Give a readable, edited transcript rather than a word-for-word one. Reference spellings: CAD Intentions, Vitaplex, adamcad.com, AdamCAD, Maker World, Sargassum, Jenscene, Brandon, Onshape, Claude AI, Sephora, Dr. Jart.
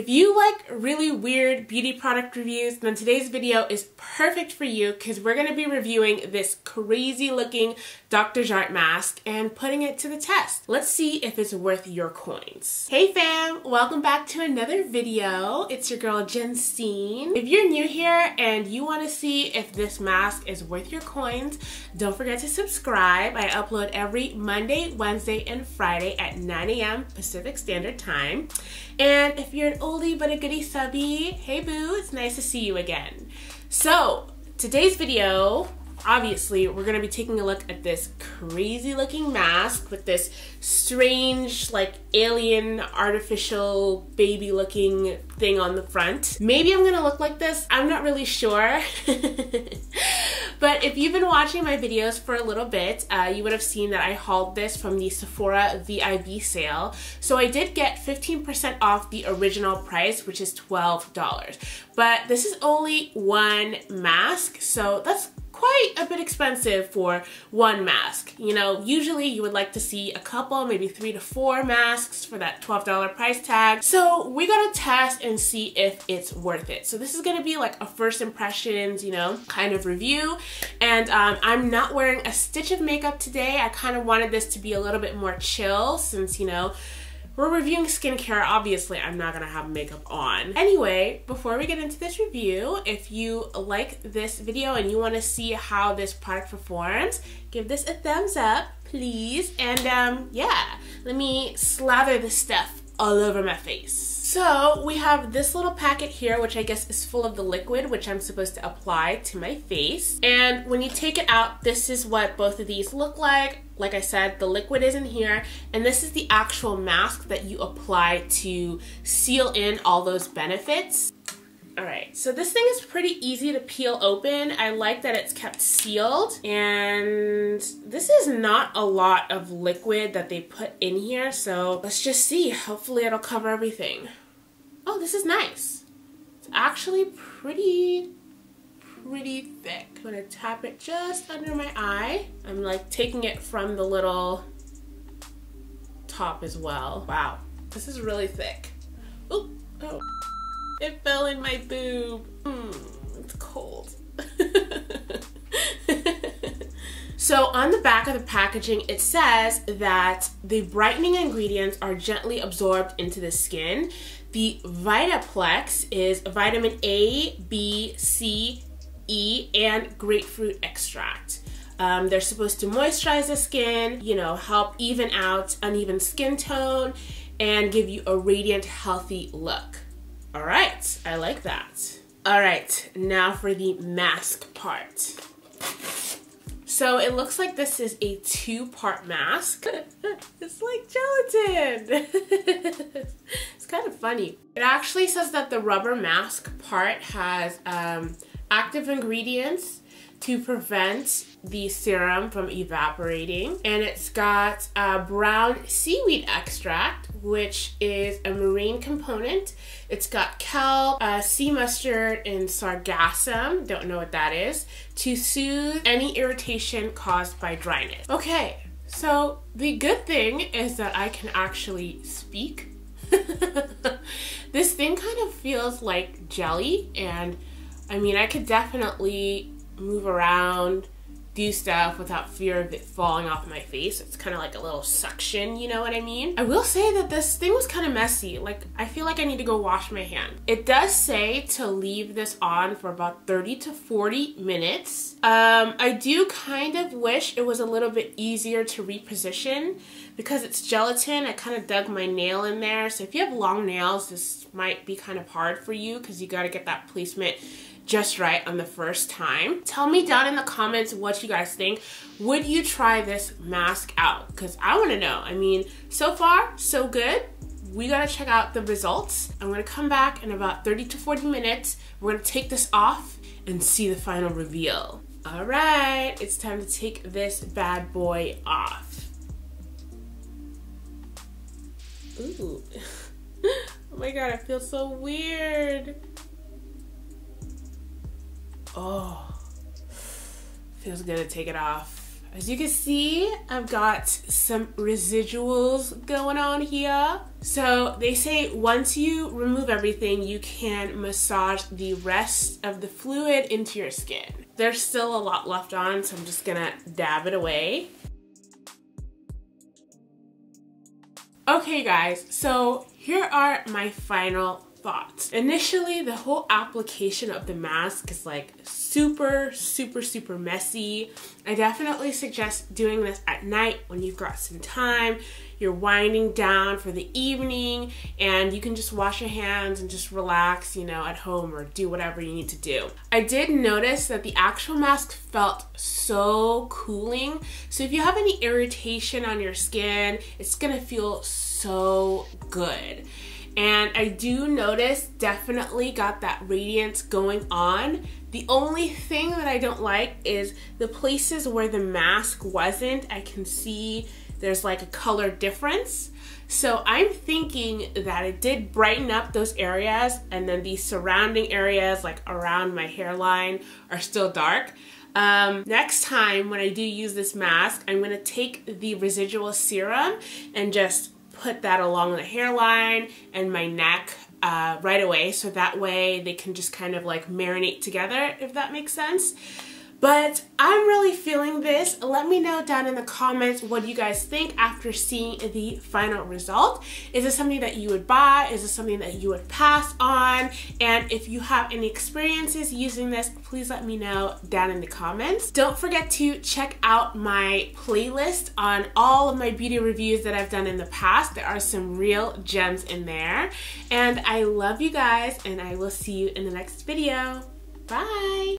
If you like really weird beauty product reviews, then today's video is perfect for you because we're going to be reviewing this crazy looking Dr. Jart mask and putting it to the test. Let's see if it's worth your coins. Hey fam, welcome back to another video. It's your girl Jenscene. If you're new here and you want to see if this mask is worth your coins, don't forget to subscribe. I upload every Monday, Wednesday, and Friday at 9 a.m. Pacific Standard Time. And if you're an oldie but a goodie subby, hey boo, it's nice to see you again. So today's video, obviously we're gonna be taking a look at this crazy looking mask with this strange like alien artificial baby looking thing on the front. Maybe I'm gonna look like this, I'm not really sure. But if you've been watching my videos for a little bit, you would have seen that I hauled this from the Sephora VIV sale. So I did get 15% off the original price, which is $12. But this is only one mask, so that's quite a bit expensive for one mask. You know, usually you would like to see a couple, maybe 3 to 4 masks for that $12 price tag. So we gotta test and see if it's worth it. So this is gonna be like a first impressions, you know, kind of review. And I'm not wearing a stitch of makeup today. I kind of wanted this to be a little bit more chill since, you know, we're reviewing skincare, obviously I'm not gonna have makeup on. Anyway, before we get into this review, if you like this video and you wanna see how this product performs, give this a thumbs up, please. And yeah, let me slather this stuff all over my face. So we have this little packet here, which I guess is full of the liquid, which I'm supposed to apply to my face. And when you take it out, this is what both of these look like. Like I said, the liquid is in here, and this is the actual mask that you apply to seal in all those benefits. All right, so this thing is pretty easy to peel open. I like that it's kept sealed, and this is not a lot of liquid that they put in here, so let's just see. Hopefully it'll cover everything. Oh, this is nice. It's actually pretty thick. I'm gonna tap it just under my eye. I'm like taking it from the little top as well. Wow, this is really thick. Oop, oh. It fell in my boob. It's cold. So on the back of the packaging, it says that the brightening ingredients are gently absorbed into the skin. The Vitaplex is vitamin A, B, C, E, and grapefruit extract. They're supposed to moisturize the skin, you know, help even out uneven skin tone, and give you a radiant, healthy look. All right, I like that. All right, now for the mask part. So it looks like this is a 2-part mask. It's like gelatin. It's kind of funny. It actually says that the rubber mask part has active ingredients to prevent the serum from evaporating. And it's got brown seaweed extract, which is a marine component. It's got kelp, sea mustard, and sargassum, don't know what that is, to soothe any irritation caused by dryness. Okay, so the good thing is that I can actually speak. This thing kind of feels like jelly, and I mean, I could definitely move around, do stuff without fear of it falling off my face. It's kind of like a little suction, you know what I mean? I will say that this thing was kind of messy. Like, I feel like I need to go wash my hands. It does say to leave this on for about 30 to 40 minutes. I do kind of wish it was a little bit easier to reposition. Because it's gelatin, I kind of dug my nail in there. So if you have long nails, this might be kind of hard for you because you got to get that placement just right on the first time. Tell me down in the comments what you guys think. Would you try this mask out? Because I want to know. I mean, so far, so good. We gotta check out the results. I'm gonna come back in about 30 to 40 minutes. We're gonna take this off and see the final reveal. All right, it's time to take this bad boy off. Ooh. Oh my God, I feel so weird. Oh, feels good to take it off. As you can see, I've got some residuals going on here. So they say once you remove everything, you can massage the rest of the fluid into your skin. There's still a lot left on, so I'm just gonna dab it away. Okay guys, so here are my final thoughts. Initially, the whole application of the mask is like super messy. I definitely suggest doing this at night when you've got some time, you're winding down for the evening, and you can just wash your hands and just relax, you know, at home or do whatever you need to do. I did notice that the actual mask felt so cooling. So if you have any irritation on your skin, it's gonna feel so good. And I do notice definitely got that radiance going on. The only thing that I don't like is the places where the mask wasn't, I can see there's like a color difference. So I'm thinking that it did brighten up those areas, and then the surrounding areas like around my hairline are still dark. Next time when I do use this mask, I'm gonna take the residual serum and just put that along the hairline and my neck right away, so that way they can just kind of like marinate together, if that makes sense. But I'm really feeling this. Let me know down in the comments what you guys think after seeing the final result. Is this something that you would buy? Is this something that you would pass on? And if you have any experiences using this, please let me know down in the comments. Don't forget to check out my playlist on all of my beauty reviews that I've done in the past. There are some real gems in there. And I love you guys, and I will see you in the next video. Bye!